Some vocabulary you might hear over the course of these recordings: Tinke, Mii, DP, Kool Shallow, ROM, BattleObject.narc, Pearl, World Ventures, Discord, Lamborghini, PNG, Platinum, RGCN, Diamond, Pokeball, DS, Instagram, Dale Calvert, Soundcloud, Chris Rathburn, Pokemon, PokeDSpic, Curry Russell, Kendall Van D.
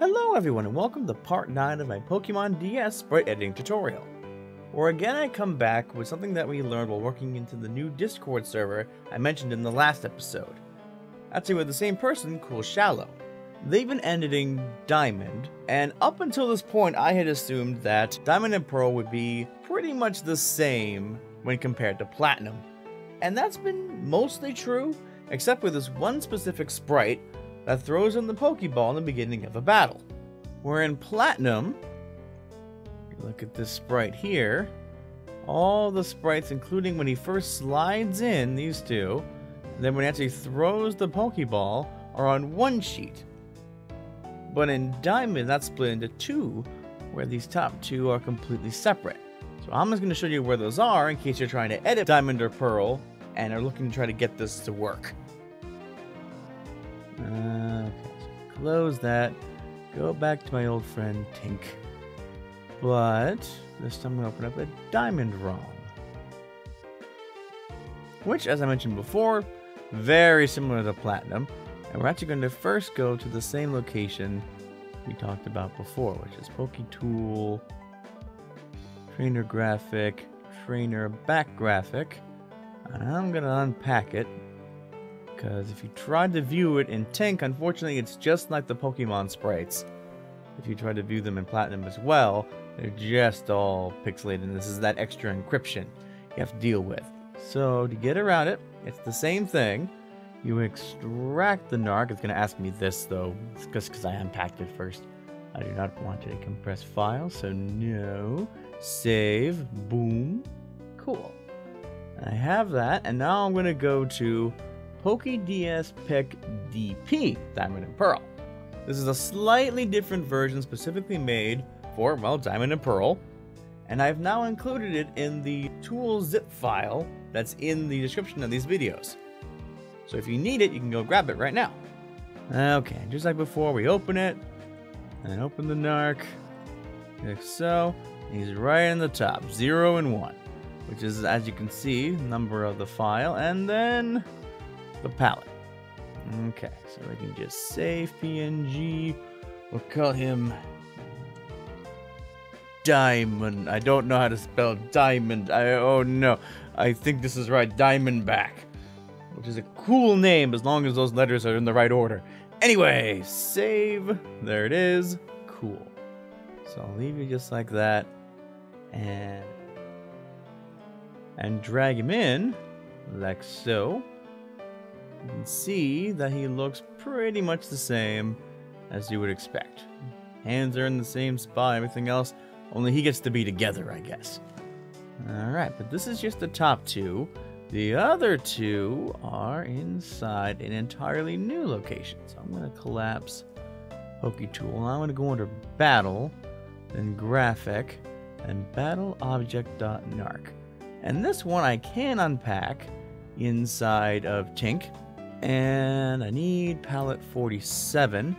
Hello everyone and welcome to part 9 of my Pokemon DS sprite editing tutorial, where again I come back with something that we learned while working into the new Discord server I mentioned in the last episode. Actually with the same person, Kool Shallow. They've been editing Diamond, and up until this point I had assumed that Diamond and Pearl would be pretty much the same when compared to Platinum. And that's been mostly true, except for this one specific sprite that throws in the Pokeball in the beginning of a battle. Where in Platinum, look at this sprite here, all the sprites, including when he first slides in, these two, and then when he actually throws the Pokeball, are on one sheet. But in Diamond, that's split into two, where these top two are completely separate. So I'm just going to show you where those are in case you're trying to edit Diamond or Pearl and are looking to try to get this to work. Okay, so close that, go back to my old friend Tinke, but this time I'm going to open up a Diamond ROM, which, as I mentioned before, very similar to Platinum, and we're actually going to first go to the same location we talked about before, which is PokeTool, Trainer Graphic, Trainer Back Graphic, and I'm going to unpack it. Because if you try to view it in Tinke, unfortunately it's just like the Pokemon sprites. If you try to view them in Platinum as well, they're just all pixelated, and this is that extra encryption you have to deal with. So to get around it, it's the same thing. You extract the narc. It's going to ask me this though, just because I unpacked it first. I do not want to compress files, so no. Save. Boom. Cool. I have that, and now I'm going to go to PokeDSpic DP, Diamond and Pearl. This is a slightly different version specifically made for, well, Diamond and Pearl, and I've now included it in the tool zip file that's in the description of these videos. So if you need it, you can go grab it right now. Okay, just like before, we open it, and open the narc, like so. He's right in the top, 0 and 1, which is, as you can see, number of the file, and then the palette. Okay, so we can just save PNG. We'll call him Diamond. I don't know how to spell Diamond. Oh no. I think this is right. Diamondback. Which is a cool name as long as those letters are in the right order. Anyway, save. There it is. Cool. So I'll leave you just like that. And drag him in. Like so. You can see that he looks pretty much the same as you would expect. Hands are in the same spot, everything else, only he gets to be together, I guess. Alright, but this is just the top two. The other two are inside an entirely new location. So I'm going to collapse PokeTool. I'm going to go under Battle, then Graphic, and BattleObject.narc. And this one I can unpack inside of Tinke. And I need palette 47,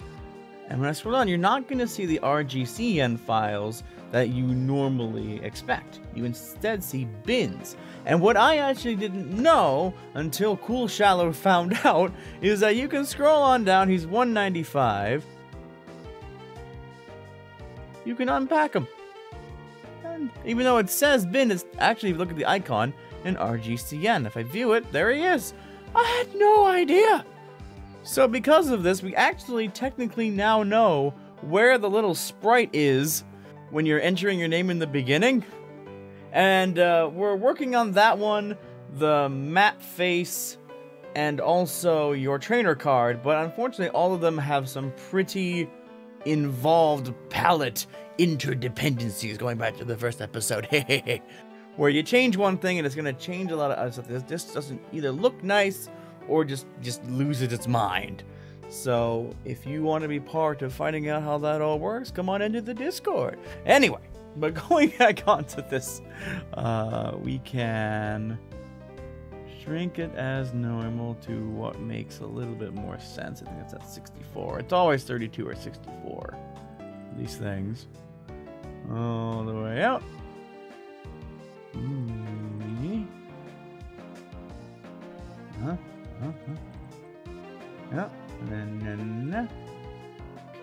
and when I scroll down, you're not going to see the RGCN files that you normally expect. You instead see bins, and what I actually didn't know until Kool Shallow found out is that you can scroll on down, he's 195, you can unpack him, and even though it says bin, it's actually, if you look at the icon, an RGCN. If I view it, there he is. I had no idea! So because of this, we actually technically now know where the little sprite is when you're entering your name in the beginning. And we're working on that one, the map face, and also your trainer card, but unfortunately all of them have some pretty involved palette interdependencies going back to the first episode. Hey. Where you change one thing and it's going to change a lot of other stuff. This doesn't either look nice or just loses its mind. So if you want to be part of finding out how that all works, come on into the Discord. Anyway, but going back onto this, we can shrink it as normal to what makes a little bit more sense. I think it's at 64. It's always 32 or 64. These things. All the way out. Huh? Yeah, and then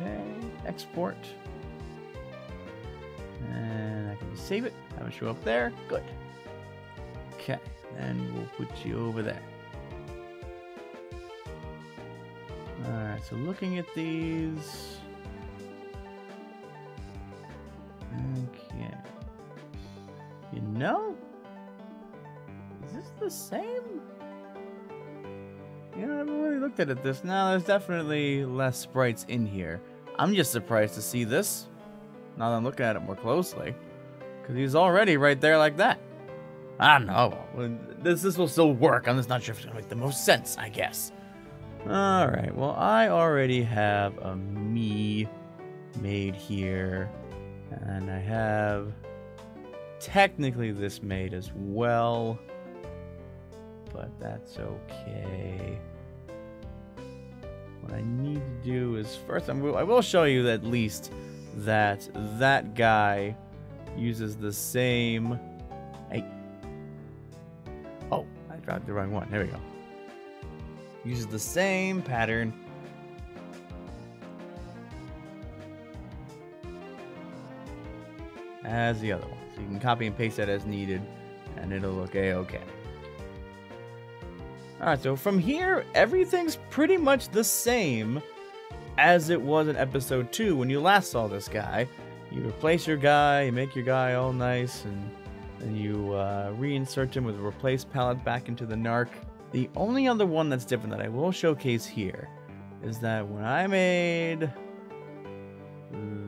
Okay, export. And I can just save it. Have it show up there. Good. Okay, and we'll put you over there. Alright, so looking at these. Okay. You know? Is this the same? You know, I haven't really looked at it this. No, there's definitely less sprites in here. I'm just surprised to see this. Now that I'm looking at it more closely. Because he's already right there like that. I don't know. This will still work. I'm just not sure if it's going to make the most sense, I guess. Alright, well, I already have a Mii made here. And I have technically this made as well. But that's okay. What I need to do is first, I will show you at least that that guy uses the same. Hey. Oh, I dropped the wrong one. There we go. Uses the same pattern. As the other one. So you can copy and paste that as needed. And it'll look a-okay. Alright, so from here, everything's pretty much the same as it was in episode 2 when you last saw this guy. You replace your guy, you make your guy all nice, and then you reinsert him with a replace palette back into the narc. The only other one that's different that I will showcase here is that when I made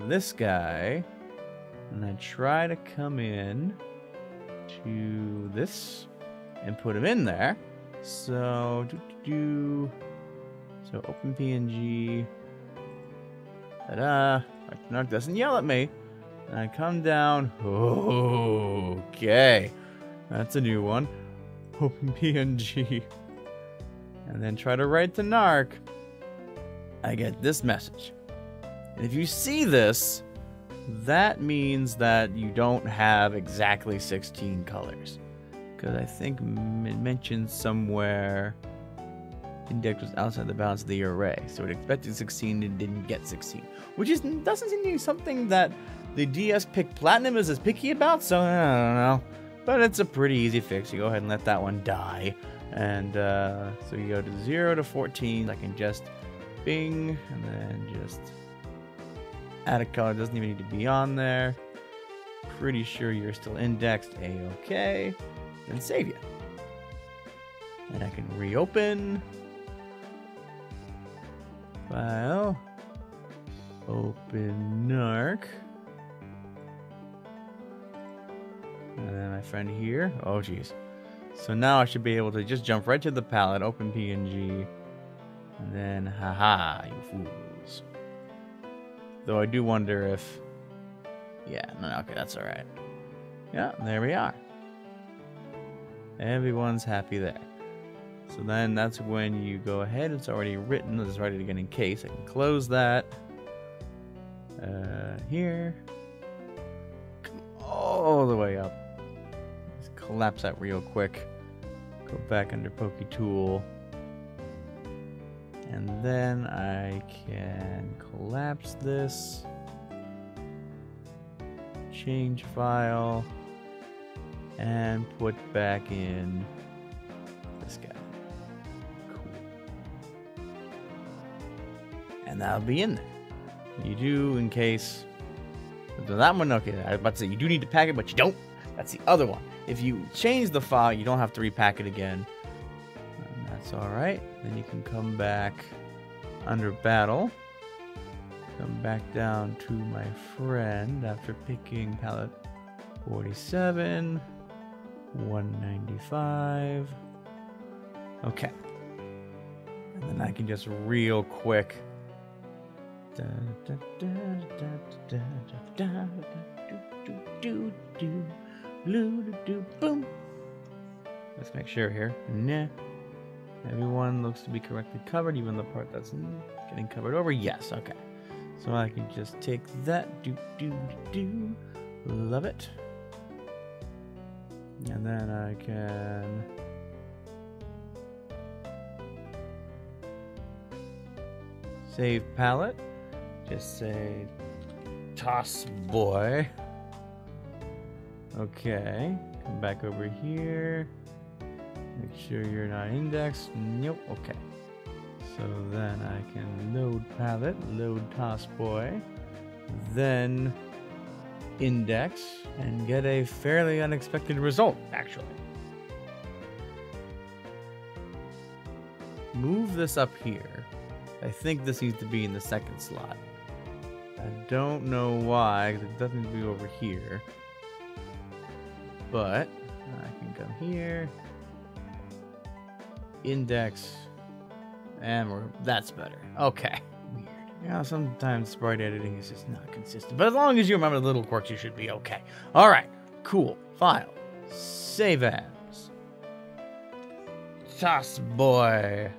this guy, and I try to come in to this and put him in there. So, so open PNG, ta-da, Narc doesn't yell at me, and I come down, okay, that's a new one, open PNG, and then try to write to Narc, I get this message, and if you see this, that means that you don't have exactly 16 colors. Because I think it mentions somewhere index was outside the bounds of the array. So it expected 16 and didn't get 16. Which is, doesn't seem to be something that the DS Pick Platinum is as picky about, so I don't know. But it's a pretty easy fix. You go ahead and let that one die. And so you go to 0 to 14. I can just bing and then just add a color. It doesn't even need to be on there. Pretty sure you're still indexed A-OK. And save you. And I can reopen file, open narc, and then my friend here. Oh geez. So now I should be able to just jump right to the palette, open PNG, and then haha, you fools. Though I do wonder if, yeah, no, okay, that's all right. Yeah, there we are. Everyone's happy there. So then that's when you go ahead. It's already written. It's ready to get in case. I can close that. Here. Come all the way up. Just collapse that real quick. Go back under PokeTool. And then I can collapse this. Change file. And put back in this guy. Cool. And that'll be in there. You do in case. That one, okay. I was about to say, you do need to pack it, but you don't. That's the other one. If you change the file, you don't have to repack it again. And that's alright. Then you can come back under battle. Come back down to my friend after picking palette 47. 195. Okay. And then I can just real quick. Boom. Let's make sure here. Nah. Everyone looks to be correctly covered, even the part that's getting covered over. Yes, okay. So I can just take that. Love it. And then I can save palette, Just say toss boy. Okay, come back over here. Make sure you're not indexed. Nope. Okay. So then I can load palette, load toss boy, then index, and get a fairly unexpected result, actually. Move this up here. I think this needs to be in the second slot. I don't know why, because it doesn't need to be over here. But I can come here, index, and we're, that's better. Okay. Weird. You know, sometimes sprite editing is just not consistent, but as long as you remember the little quirks, you should be okay. All right, cool. File, save as, toss boy.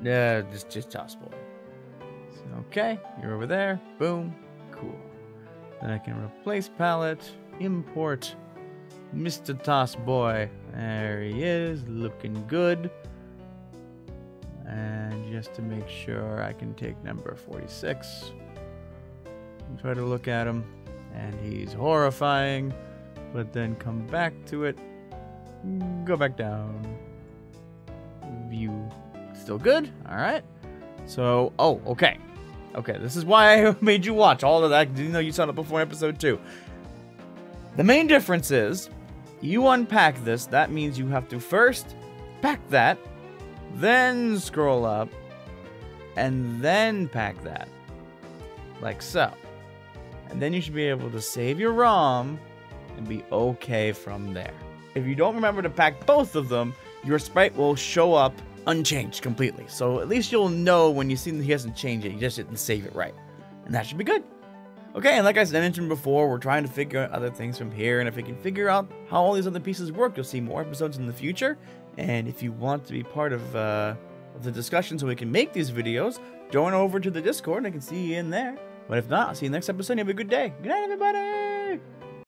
Yeah, just toss boy. So, okay, you're over there. Boom, cool. Then I can replace palette. Import Mr. Toss Boy. There he is, looking good. And just to make sure, I can take number 46 and try to look at him, and he's horrifying, but then come back to it, go back down, view, still good. All right, so okay, this is why I made you watch all of that. I didn't know you saw it before episode 2. The main difference is, you unpack this, that means you have to first pack that, then scroll up, and then pack that, like so. And then you should be able to save your ROM and be okay from there. If you don't remember to pack both of them, your sprite will show up unchanged completely. So at least you'll know when you see that he hasn't changed it, you just didn't save it right. And that should be good. Okay, and like I mentioned before, we're trying to figure out other things from here, and if we can figure out how all these other pieces work, you'll see more episodes in the future. And if you want to be part of the discussion so we can make these videos, join over to the Discord and I can see you in there. But if not, I'll see you next episode and have a good day. Good night, everybody!